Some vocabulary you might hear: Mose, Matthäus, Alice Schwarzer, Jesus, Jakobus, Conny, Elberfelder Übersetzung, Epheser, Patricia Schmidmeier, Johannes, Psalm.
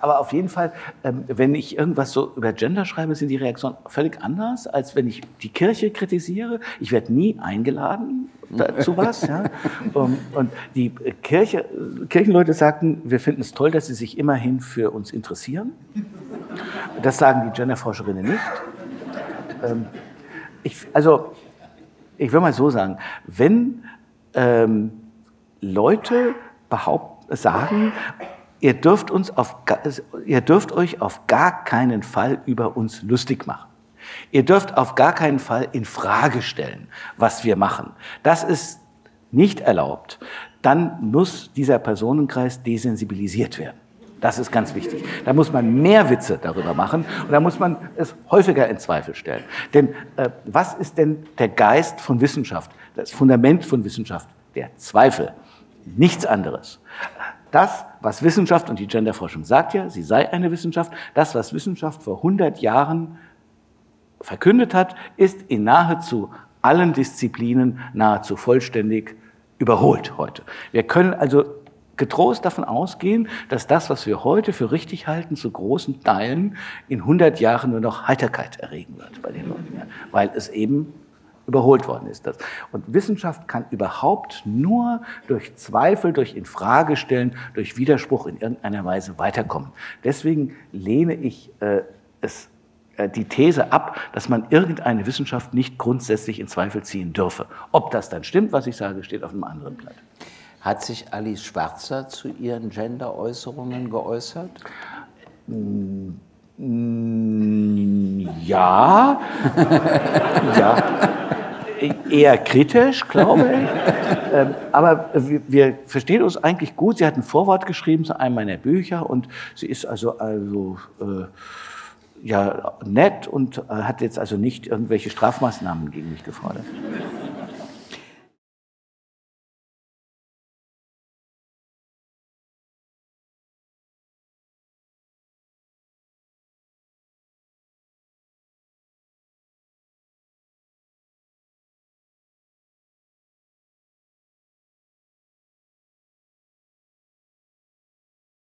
Aber auf jeden Fall, wenn ich irgendwas so über Gender schreibe, sind die Reaktionen völlig anders, als wenn ich die Kirche kritisiere. Ich werde nie eingeladen dazu was. Ja. Und die Kirchenleute sagten, wir finden es toll, dass sie sich immerhin für uns interessieren. Das sagen die Genderforscherinnen nicht. Ich will mal so sagen, wenn Leute sagen, ihr dürft euch auf gar keinen Fall über uns lustig machen. Ihr dürft auf gar keinen Fall in Frage stellen, was wir machen. Das ist nicht erlaubt. Dann muss dieser Personenkreis desensibilisiert werden. Das ist ganz wichtig. Da muss man mehr Witze darüber machen und da muss man es häufiger in Zweifel stellen. Denn was ist denn der Geist von Wissenschaft, das Fundament von Wissenschaft? Der Zweifel. Nichts anderes. Das, was Wissenschaft, und die Genderforschung sagt ja, sie sei eine Wissenschaft, das, was Wissenschaft vor 100 Jahren verkündet hat, ist in nahezu allen Disziplinen nahezu vollständig überholt heute. Wir können also getrost davon ausgehen, dass das, was wir heute für richtig halten, zu großen Teilen in 100 Jahren nur noch Heiterkeit erregen wird bei den Leuten, ja, weil es eben überholt worden ist. Und Wissenschaft kann überhaupt nur durch Zweifel, durch Infragestellen, durch Widerspruch in irgendeiner Weise weiterkommen. Deswegen lehne ich die These ab, dass man irgendeine Wissenschaft nicht grundsätzlich in Zweifel ziehen dürfe. Ob das dann stimmt, was ich sage, steht auf einem anderen Blatt. Hat sich Alice Schwarzer zu ihren Gender-Äußerungen geäußert? Ja. Ja. Eher kritisch, glaube ich. Aber wir verstehen uns eigentlich gut. Sie hat ein Vorwort geschrieben zu einem meiner Bücher und sie ist ja, nett und hat jetzt also nicht irgendwelche Strafmaßnahmen gegen mich gefordert.